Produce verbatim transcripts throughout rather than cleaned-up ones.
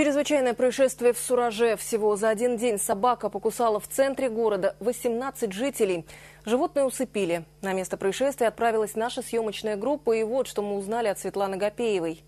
Чрезвычайное происшествие в Сураже. Всего за один день собака покусала в центре города восемнадцать жителей. Животное усыпили. На место происшествия отправилась наша съемочная группа. И вот, что мы узнали от Светланы Гапеевой.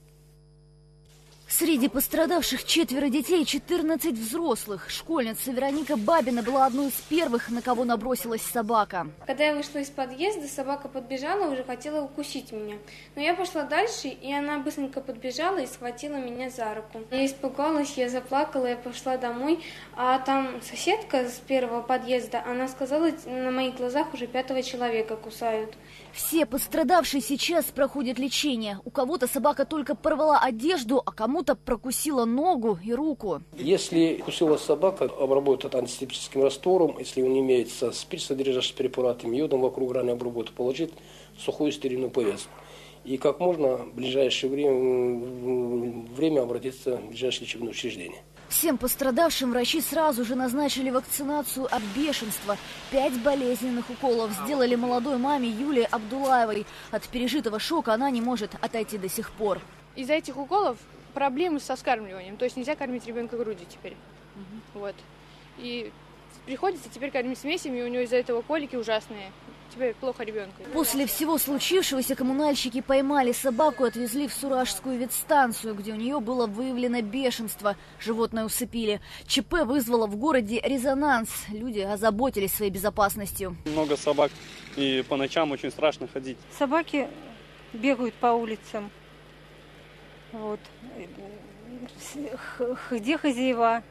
Среди пострадавших четверо детей и четырнадцать взрослых. Школьница Вероника Бабина была одной из первых, на кого набросилась собака. Когда я вышла из подъезда, собака подбежала и уже хотела укусить меня. Но я пошла дальше, и она быстренько подбежала и схватила меня за руку. Я испугалась, я заплакала, я пошла домой. А там соседка с первого подъезда, она сказала, на моих глазах уже пятого человека кусают. Все пострадавшие сейчас проходят лечение. У кого-то собака только порвала одежду, а кому-то прокусила ногу и руку. Если кусила собака, обработать антисептическим раствором, если он имеется, спирт, содержащий препаратами, йодом вокруг раны обработать, положить в сухую стерильную повязку. И как можно в ближайшее время, время обратиться в ближайшее лечебное учреждение. Всем пострадавшим врачи сразу же назначили вакцинацию от бешенства. Пять болезненных уколов сделали молодой маме Юлии Абдулаевой. От пережитого шока она не может отойти до сих пор. Из-за этих уколов проблемы со скармливанием, то есть нельзя кормить ребенка грудью теперь. Угу. Вот. И приходится теперь кормить смесями, и у него из-за этого колики ужасные. Теперь плохо ребенку. После всего случившегося коммунальщики поймали собаку и отвезли в Суражскую ветстанцию, где у нее было выявлено бешенство. Животное усыпили. ЧП вызвало в городе резонанс. Люди озаботились своей безопасностью. Много собак, и по ночам очень страшно ходить. Собаки бегают по улицам. Вот. Где хозяева,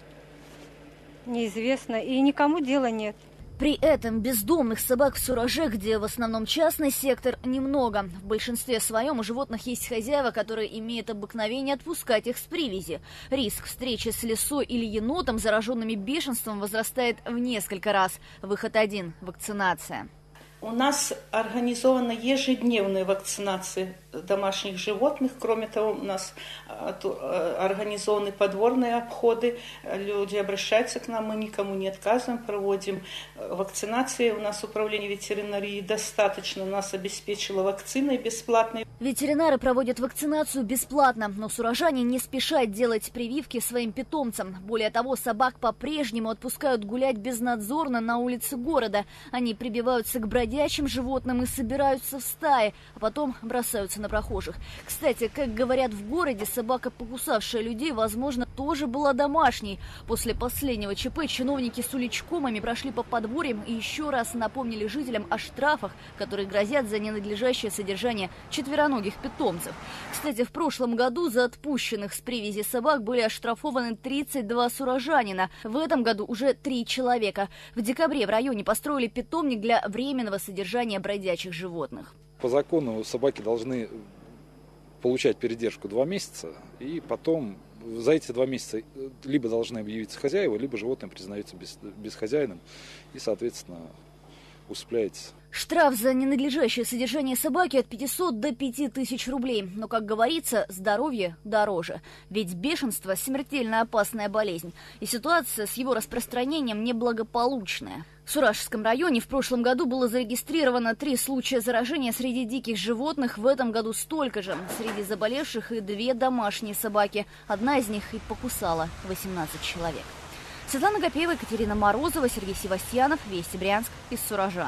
неизвестно, и никому дела нет. При этом бездомных собак в Сураже, где в основном частный сектор, немного. В большинстве своем у животных есть хозяева, которые имеют обыкновение отпускать их с привязи. Риск встречи с лисой или енотом, зараженными бешенством, возрастает в несколько раз. Выход один – вакцинация. У нас организована ежедневная вакцинация домашних животных. Кроме того, у нас организованы подворные обходы. Люди обращаются к нам, мы никому не отказываем, проводим вакцинации. У нас управление ветеринарии достаточно, нас обеспечило вакциной бесплатной. Ветеринары проводят вакцинацию бесплатно, но сурожане не спешат делать прививки своим питомцам. Более того, собак по-прежнему отпускают гулять безнадзорно на улице города. Они прибиваются к бродячим животным и собираются в стаи, а потом бросаются на прохожих. Кстати, как говорят в городе, собака, покусавшая людей, возможно, тоже была домашней. После последнего ЧП чиновники с уличкомами прошли по подворьям и еще раз напомнили жителям о штрафах, которые грозят за ненадлежащее содержание четвероногих питомцев. Кстати, в прошлом году за отпущенных с привязи собак были оштрафованы тридцать два суражанина. В этом году уже три человека. В декабре в районе построили питомник для временного содержания бродячих животных. По закону собаки должны получать передержку два месяца, и потом за эти два месяца либо должны объявиться хозяева, либо животное признается без, без хозяином и, соответственно, усыпляется. Штраф за ненадлежащее содержание собаки от пятисот до пяти тысяч рублей. Но, как говорится, здоровье дороже. Ведь бешенство – смертельно опасная болезнь. И ситуация с его распространением неблагополучная. В Суражском районе в прошлом году было зарегистрировано три случая заражения среди диких животных. В этом году столько же. Среди заболевших и две домашние собаки. Одна из них и покусала восемнадцать человек. Светлана Гапеева, Екатерина Морозова, Сергей Севастьянов. Вести Брянск из Суража.